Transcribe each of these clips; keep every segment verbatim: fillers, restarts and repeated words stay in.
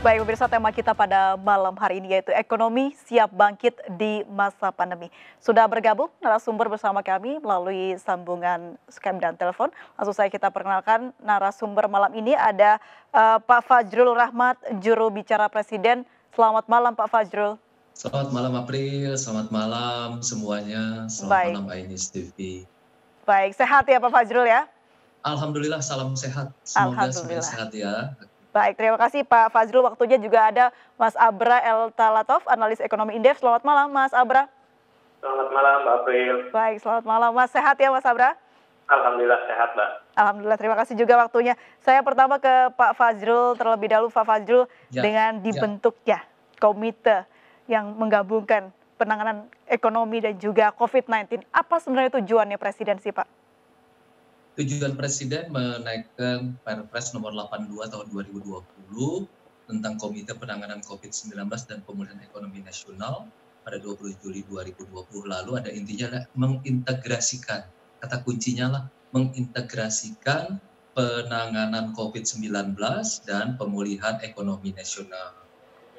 Baik pemirsa, tema kita pada malam hari ini yaitu ekonomi siap bangkit di masa pandemi. Sudah bergabung narasumber bersama kami melalui sambungan Skype dan telepon. Langsung saya kita perkenalkan narasumber malam ini ada uh, Pak Fadjroel Rachman, juru bicara Presiden. Selamat malam Pak Fadjroel. Selamat malam April, selamat malam semuanya. Selamat Baik. malam AINIS T V. Baik, sehat ya Pak Fadjroel ya? Alhamdulillah, salam sehat. Semoga semuanya sehat ya. Baik, terima kasih Pak Fadjroel. Waktunya juga ada Mas Abra El Talatov, analis ekonomi Indef. Selamat malam Mas Abra. Selamat malam Mbak April. Baik, selamat malam Mas. Sehat ya Mas Abra? Alhamdulillah sehat Mbak. Alhamdulillah, terima kasih juga waktunya. Saya pertama ke Pak Fadjroel terlebih dahulu. Pak Fadjroel, ya, dengan dibentuknya ya. komite yang menggabungkan penanganan ekonomi dan juga COVID sembilan belas. Apa sebenarnya tujuannya presidensi Pak? Tujuan Presiden menaikkan Perpres nomor delapan puluh dua tahun dua ribu dua puluh tentang Komite Penanganan COVID sembilan belas dan Pemulihan Ekonomi Nasional pada dua puluh Juli dua ribu dua puluh lalu, ada intinya adalah mengintegrasikan, kata kuncinya lah mengintegrasikan penanganan COVID sembilan belas dan pemulihan ekonomi nasional.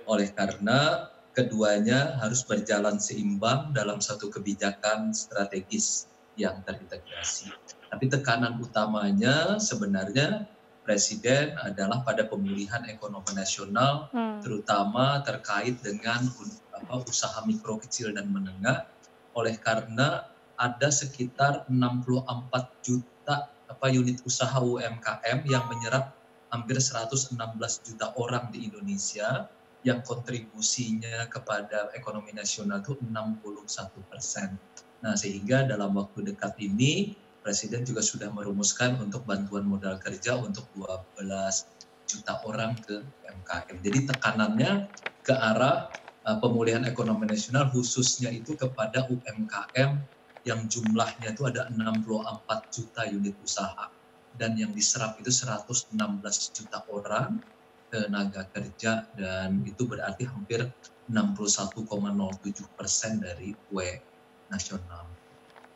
Oleh karena keduanya harus berjalan seimbang dalam satu kebijakan strategis yang terintegrasi. Tapi tekanan utamanya sebenarnya Presiden adalah pada pemulihan ekonomi nasional, hmm. terutama terkait dengan apa, usaha mikro, kecil, dan menengah. Oleh karena ada sekitar enam puluh empat juta apa, unit usaha U M K M yang menyerap hampir seratus enam belas juta orang di Indonesia, yang kontribusinya kepada ekonomi nasional itu enam puluh satu persen. Nah, sehingga dalam waktu dekat ini, Presiden juga sudah merumuskan untuk bantuan modal kerja untuk dua belas juta orang ke U M K M. Jadi tekanannya ke arah uh, pemulihan ekonomi nasional, khususnya itu kepada U M K M yang jumlahnya itu ada enam puluh empat juta unit usaha. Dan yang diserap itu seratus enam belas juta orang tenaga kerja, dan itu berarti hampir enam puluh satu koma nol tujuh persen dari U M K M nasional.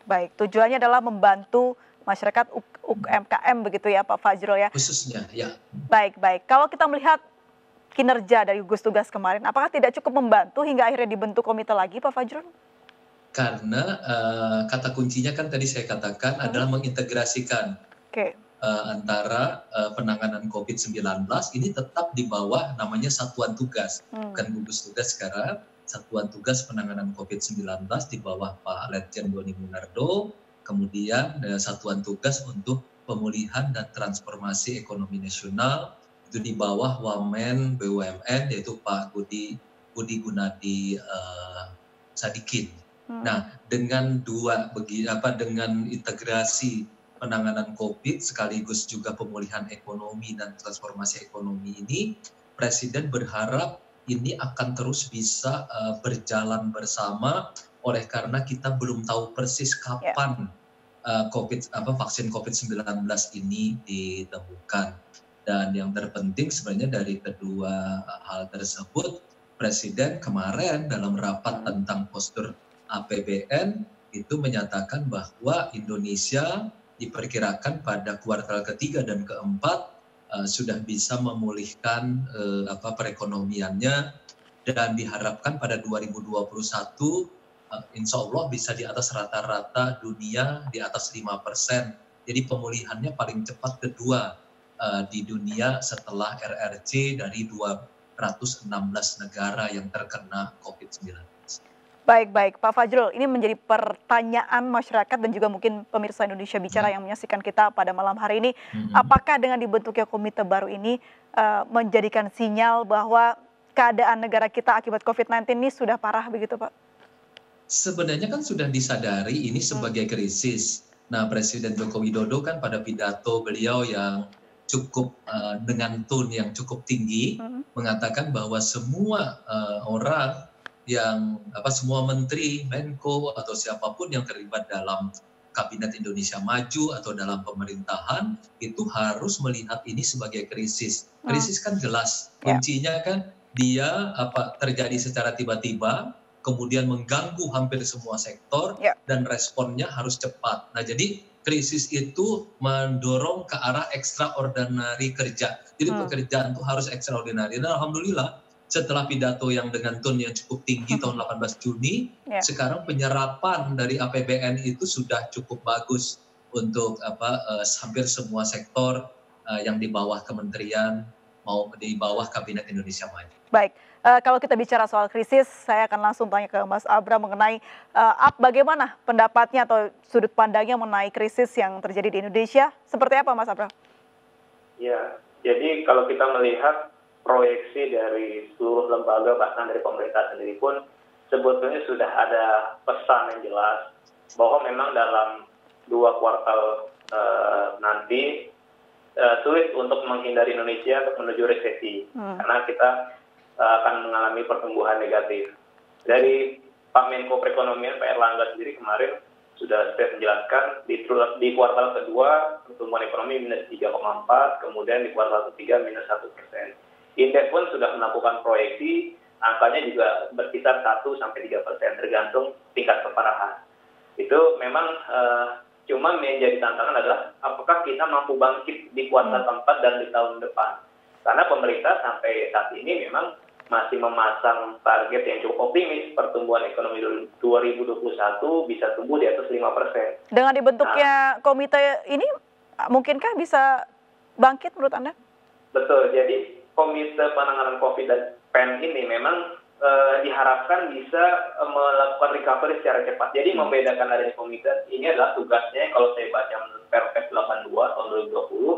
Baik, tujuannya adalah membantu masyarakat U M K M begitu ya Pak Fadjroel ya. Khususnya ya. Baik, baik. Kalau kita melihat kinerja dari gugus tugas kemarin, apakah tidak cukup membantu hingga akhirnya dibentuk komite lagi Pak Fadjroel? Karena uh, kata kuncinya kan tadi saya katakan hmm. adalah mengintegrasikan okay. uh, antara uh, penanganan COVID sembilan belas ini tetap di bawah namanya satuan tugas, hmm. bukan gugus tugas sekarang. Satuan Tugas Penanganan COVID sembilan belas di bawah Pak Letjen Doni Monardo, kemudian Satuan Tugas untuk Pemulihan dan Transformasi Ekonomi Nasional, itu di bawah Wamen B U M N, yaitu Pak Budi, Budi Gunadi uh, Sadikin. Hmm. Nah, dengan dua, bagi, apa, dengan integrasi penanganan COVID sekaligus juga pemulihan ekonomi dan transformasi ekonomi ini, Presiden berharap ini akan terus bisa uh, berjalan bersama, oleh karena kita belum tahu persis kapan yeah. uh, COVID, apa, vaksin COVID sembilan belas ini ditemukan. Dan yang terpenting sebenarnya dari kedua hal tersebut, Presiden kemarin dalam rapat tentang postur A P B N itu menyatakan bahwa Indonesia diperkirakan pada kuartal ketiga dan keempat Uh, sudah bisa memulihkan uh, apa perekonomiannya, dan diharapkan pada dua ribu dua puluh satu uh, insya Allah bisa di atas rata-rata dunia di atas lima persen. Jadi pemulihannya paling cepat kedua uh, di dunia setelah R R C dari dua ratus enam belas negara yang terkena COVID sembilan belas. Baik-baik Pak Fadjroel, ini menjadi pertanyaan masyarakat dan juga mungkin pemirsa Indonesia Bicara yang menyaksikan kita pada malam hari ini. Apakah dengan dibentuknya komite baru ini uh, menjadikan sinyal bahwa keadaan negara kita akibat COVID sembilan belas ini sudah parah begitu Pak? Sebenarnya kan sudah disadari ini sebagai krisis. Nah, Presiden Joko Widodo kan pada pidato beliau yang cukup uh, dengan tone yang cukup tinggi uh-huh. mengatakan bahwa semua uh, orang yang apa semua menteri, Menko atau siapapun yang terlibat dalam Kabinet Indonesia Maju atau dalam pemerintahan itu harus melihat ini sebagai krisis. Krisis kan jelas kuncinya kan dia apa terjadi secara tiba-tiba, kemudian mengganggu hampir semua sektor dan responnya harus cepat. Nah, jadi krisis itu mendorong ke arah extraordinary kerja. Jadi hmm. pekerjaan itu harus extraordinary. Dan alhamdulillah setelah pidato yang dengan tone yang cukup tinggi tahun delapan belas Juni, yeah. sekarang penyerapan dari A P B N itu sudah cukup bagus untuk apa eh, hampir semua sektor eh, yang di bawah kementerian maupun di bawah Kabinet Indonesia Maju. Baik. Uh, kalau kita bicara soal krisis, saya akan langsung tanya ke Mas Abra mengenai uh, bagaimana pendapatnya atau sudut pandangnya mengenai krisis yang terjadi di Indonesia. Seperti apa, Mas Abra? Ya, jadi kalau kita melihat proyeksi dari seluruh lembaga, bahkan dari pemerintah sendiri pun, sebetulnya sudah ada pesan yang jelas bahwa memang dalam dua kuartal uh, nanti uh, sulit untuk menghindari Indonesia untuk menuju resesi, hmm. karena kita akan mengalami pertumbuhan negatif. Dari Pak Menko Perekonomian, Pak Airlangga sendiri kemarin sudah saya menjelaskan di, di kuartal kedua pertumbuhan ekonomi minus tiga koma empat, kemudian di kuartal ketiga minus satu persen. Indeks pun sudah melakukan proyeksi, angkanya juga berkisar satu sampai tiga persen, tergantung tingkat keparahan. Itu memang uh, cuma menjadi tantangan adalah apakah kita mampu bangkit di kuartal keempat dan di tahun depan. Karena pemerintah sampai saat ini memang masih memasang target yang cukup optimis pertumbuhan ekonomi dua ribu dua puluh satu bisa tumbuh di atas lima persen. Dengan dibentuknya nah, komite ini, mungkinkah bisa bangkit menurut Anda? Betul, jadi komite penanganan COVID dan P M N ini memang e, diharapkan bisa melakukan recovery secara cepat. Jadi hmm. membedakan dari komite ini adalah tugasnya, kalau saya baca menurut Perpres delapan puluh dua tahun dua ribu dua puluh,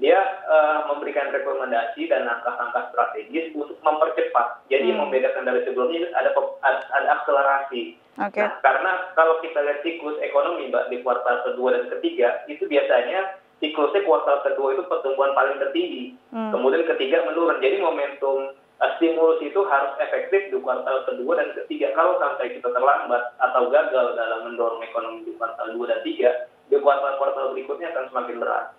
dia uh, memberikan rekomendasi dan langkah-langkah strategis untuk mempercepat. Jadi hmm. membedakan dari sebelumnya ada ada akselerasi. Okay. Nah, karena kalau kita lihat siklus ekonomi Mbak di kuartal kedua dan ketiga itu biasanya siklusnya kuartal kedua itu pertumbuhan paling tertinggi, hmm. kemudian ketiga menurun. Jadi momentum uh, stimulus itu harus efektif di kuartal kedua dan ketiga. Kalau sampai kita terlambat atau gagal dalam mendorong ekonomi di kuartal dua dan tiga, di kuartal-kuartal berikutnya akan semakin berat.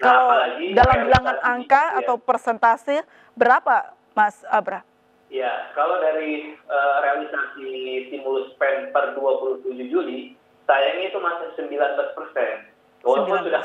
Nah, kalau dalam bilangan angka ya. atau persentase berapa, Mas Abra? Ya, kalau dari uh, realisasi stimulus P E N per dua puluh tujuh Juli, sayangnya itu masih sembilan belas persen. Walaupun sudah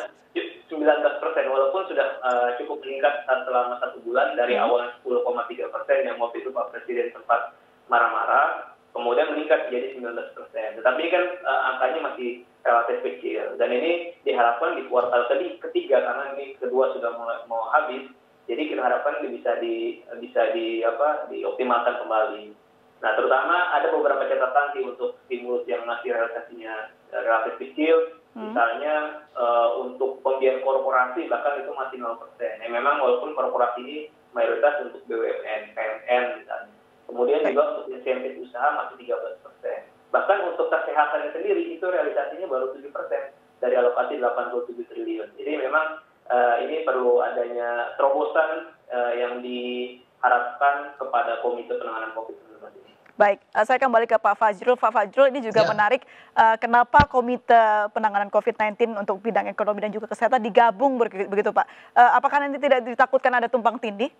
sembilan belas persen, walaupun sudah uh, cukup meningkat selama satu bulan dari hmm. awal sepuluh koma tiga persen yang waktu itu Pak Presiden sempat marah-marah, kemudian meningkat jadi sembilan belas persen. Tetapi kan uh, angkanya masih relatif kecil, dan ini diharapkan di kuartal ketiga karena ini kedua sudah mulai mau habis, jadi kita harapkan bisa di bisa di apa dioptimalkan kembali. Nah, terutama ada beberapa catatan sih untuk stimulus yang masih realisasinya relatif kecil, hmm. misalnya uh, untuk pembiayaan korporasi bahkan itu masih nol persen. Ya, memang walaupun korporasi ini mayoritas untuk B U M N, P M N, misalnya. Kemudian juga untuk insentif usaha masih tiga belas persen. Bahkan untuk kesehatan sendiri itu realisasinya baru tujuh persen dari alokasi delapan puluh tujuh triliun. Jadi memang uh, ini perlu adanya terobosan uh, yang diharapkan kepada Komite Penanganan COVID sembilan belas ini. Baik, saya kembali ke Pak Fadjroel. Pak Fadjroel, ini juga ya. menarik uh, kenapa Komite Penanganan COVID sembilan belas untuk bidang ekonomi dan juga kesehatan digabung begitu, Pak. Uh, apakah nanti tidak ditakutkan ada tumpang tindih?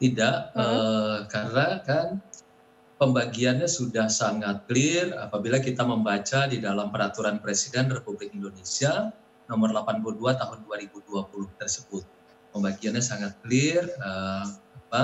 Tidak, hmm. uh, karena kan pembagiannya sudah sangat clear apabila kita membaca di dalam Peraturan Presiden Republik Indonesia nomor delapan puluh dua tahun dua ribu dua puluh tersebut. Pembagiannya sangat clear, eh, apa,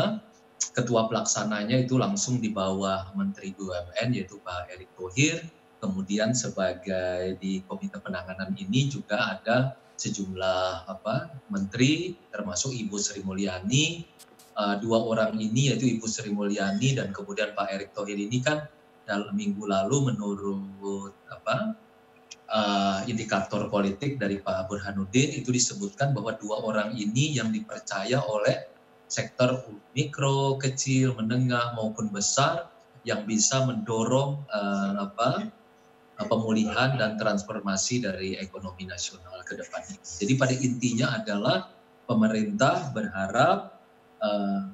ketua pelaksananya itu langsung di bawah Menteri B U M N yaitu Pak Erick Thohir, kemudian sebagai di Komite Penanganan ini juga ada sejumlah apa, menteri termasuk Ibu Sri Mulyani. Uh, dua orang ini yaitu Ibu Sri Mulyani dan kemudian Pak Erick Thohir ini kan dalam minggu lalu menurut apa uh, indikator politik dari Pak Burhanuddin itu disebutkan bahwa dua orang ini yang dipercaya oleh sektor mikro, kecil, menengah maupun besar yang bisa mendorong uh, apa pemulihan dan transformasi dari ekonomi nasional ke depan. Jadi pada intinya adalah pemerintah berharap Uh,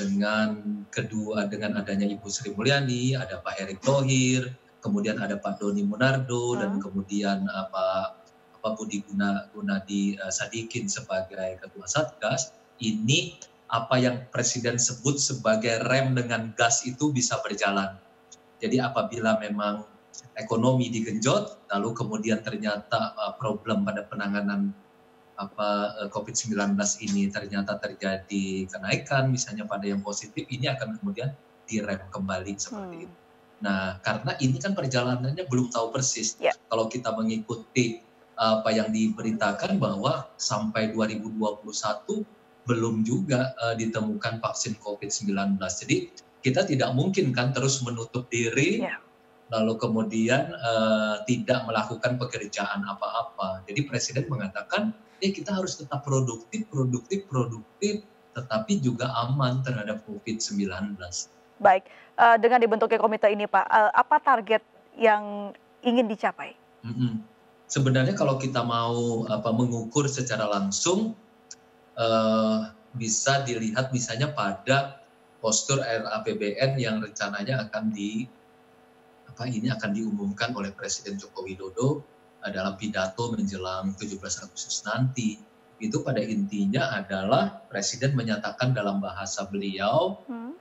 dengan kedua dengan adanya Ibu Sri Mulyani, ada Pak Erick Thohir, kemudian ada Pak Doni Monardo hmm. dan kemudian apa apa Budi Gunadi Sadikin sebagai Ketua Satgas, ini apa yang Presiden sebut sebagai rem dengan gas itu bisa berjalan. Jadi apabila memang ekonomi digenjot, lalu kemudian ternyata uh, problem pada penanganan apa covid sembilan belas ini ternyata terjadi kenaikan misalnya pada yang positif, ini akan kemudian direm kembali seperti hmm. itu. Nah, karena ini kan perjalanannya belum tahu persis. Yeah. Kalau kita mengikuti apa yang diberitakan bahwa sampai dua ribu dua puluh satu belum juga uh, ditemukan vaksin covid sembilan belas. Jadi kita tidak mungkin kan terus menutup diri, yeah. lalu kemudian uh, tidak melakukan pekerjaan apa-apa. Jadi Presiden mengatakan, eh kita harus tetap produktif, produktif, produktif, tetapi juga aman terhadap covid sembilan belas. Baik, uh, dengan dibentuknya komite ini Pak, uh, apa target yang ingin dicapai? Mm-hmm. Sebenarnya kalau kita mau apa, mengukur secara langsung, eh, bisa dilihat misalnya pada postur A P B N yang rencananya akan di apa ini akan diumumkan oleh Presiden Joko Widodo dalam pidato menjelang tujuh belas Agustus nanti. Itu pada intinya adalah Presiden menyatakan dalam bahasa beliau, hmm.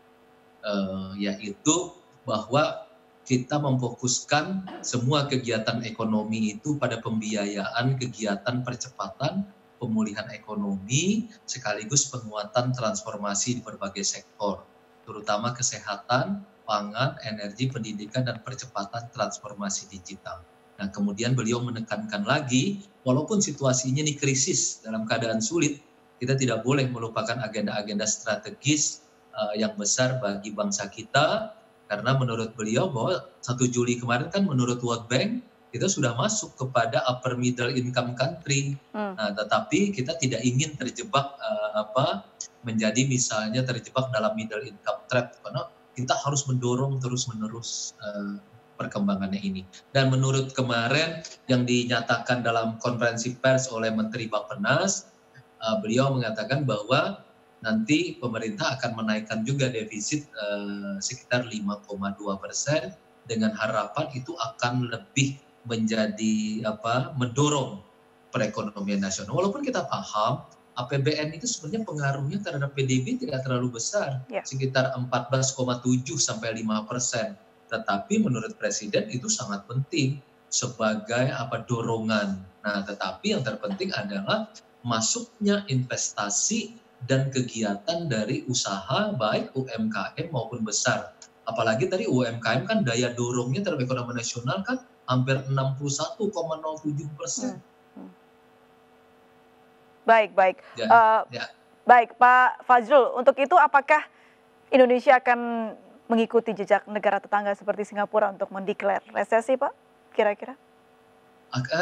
eh, yaitu bahwa kita memfokuskan semua kegiatan ekonomi itu pada pembiayaan kegiatan percepatan pemulihan ekonomi sekaligus penguatan transformasi di berbagai sektor, terutama kesehatan, pangan, energi, pendidikan, dan percepatan transformasi digital. Nah, kemudian beliau menekankan lagi, walaupun situasinya ini krisis dalam keadaan sulit, kita tidak boleh melupakan agenda-agenda strategis uh, yang besar bagi bangsa kita. Karena menurut beliau bahwa satu Juli kemarin kan menurut World Bank kita sudah masuk kepada upper middle income country. Hmm. Nah, tetapi kita tidak ingin terjebak uh, apa menjadi misalnya terjebak dalam middle income trap, karena kita harus mendorong terus-menerus uh, perkembangannya ini. Dan menurut kemarin yang dinyatakan dalam konferensi pers oleh Menteri Bappenas, uh, beliau mengatakan bahwa nanti pemerintah akan menaikkan juga defisit eh, sekitar lima koma dua persen dengan harapan itu akan lebih menjadi apa mendorong perekonomian nasional. Walaupun kita paham A P B N itu sebenarnya pengaruhnya terhadap P D B tidak terlalu besar, yeah. sekitar empat belas koma tujuh sampai lima persen. Tetapi menurut Presiden itu sangat penting sebagai apa dorongan. Nah, tetapi yang terpenting adalah masuknya investasi dan kegiatan dari usaha baik U M K M maupun besar. Apalagi tadi U M K M kan daya dorongnya terhadap ekonomi nasional kan hampir enam puluh satu koma nol tujuh persen. Hmm. Baik, baik. Ya, uh, ya. Baik, Pak Fadjroel, untuk itu apakah Indonesia akan mengikuti jejak negara tetangga seperti Singapura untuk mendeklar resesi, Pak? Kira-kira?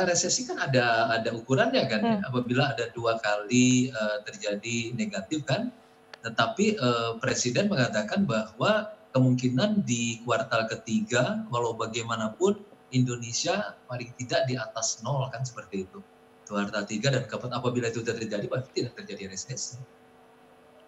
Resesi kan ada ada ukurannya kan, hmm. ya? Apabila ada dua kali uh, terjadi negatif kan, tetapi uh, Presiden mengatakan bahwa kemungkinan di kuartal ketiga kalau bagaimanapun Indonesia paling tidak di atas nol kan seperti itu, kuartal tiga dan keempat apabila itu terjadi pasti tidak terjadi resesi.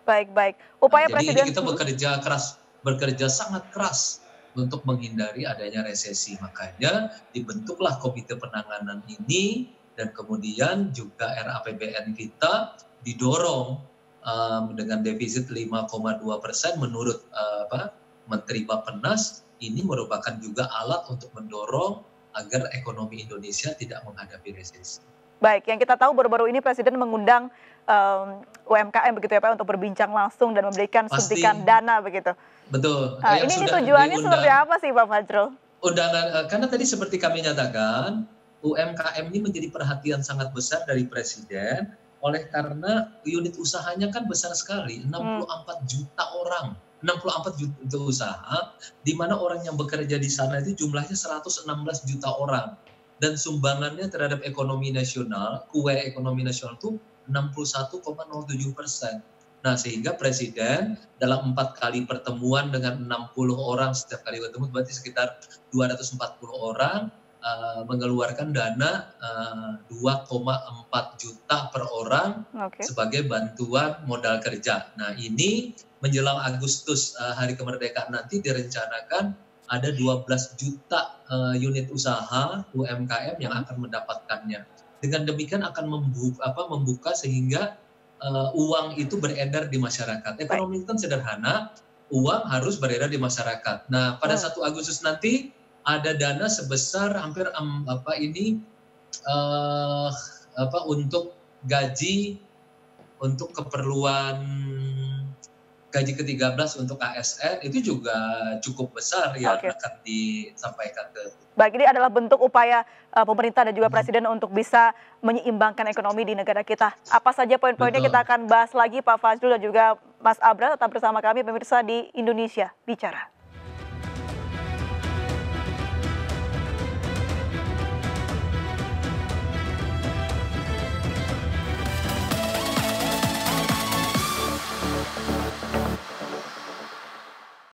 Baik baik upaya nah, Presiden. Jadi kita bekerja keras bekerja sangat keras. Untuk menghindari adanya resesi, makanya dibentuklah komite penanganan ini dan kemudian juga R A P B N kita didorong um, dengan defisit lima koma dua persen menurut uh, apa, Menteri Bappenas ini merupakan juga alat untuk mendorong agar ekonomi Indonesia tidak menghadapi resesi. Baik, yang kita tahu baru-baru ini Presiden mengundang um, U M K M begitu ya Pak untuk berbincang langsung dan memberikan Pasti. suntikan dana begitu. Betul. Nah, ini, ini tujuannya diundang. Seperti apa sih Pak Fadjroel? Undangan, karena tadi seperti kami nyatakan U M K M ini menjadi perhatian sangat besar dari Presiden oleh karena unit usahanya kan besar sekali, enam puluh empat juta orang, enam puluh empat juta usaha, di mana orang yang bekerja di sana itu jumlahnya seratus enam belas juta orang. Dan sumbangannya terhadap ekonomi nasional, kue ekonomi nasional itu enam puluh satu koma nol tujuh persen. Nah, sehingga Presiden dalam empat kali pertemuan dengan enam puluh orang setiap kali bertemu, berarti sekitar dua ratus empat puluh orang uh, mengeluarkan dana uh, dua koma empat juta per orang okay. sebagai bantuan modal kerja. Nah, ini menjelang Agustus uh, hari kemerdekaan nanti direncanakan ada dua belas juta uh, unit usaha U M K M yang akan mendapatkannya. Dengan demikian akan membuka, apa, membuka sehingga uh, uang itu beredar di masyarakat. Ekonomi kan sederhana, uang harus beredar di masyarakat. Nah, pada satu Agustus nanti ada dana sebesar hampir um, apa ini uh, apa untuk gaji untuk keperluan gaji ke tiga belas untuk A S N itu juga cukup besar yang okay. akan disampaikan ke. Baik, ini adalah bentuk upaya uh, pemerintah dan juga Presiden hmm. untuk bisa menyeimbangkan ekonomi di negara kita. Apa saja poin-poinnya kita akan bahas lagi Pak Fadjroel dan juga Mas Abra. Tetap bersama kami pemirsa di Indonesia Bicara.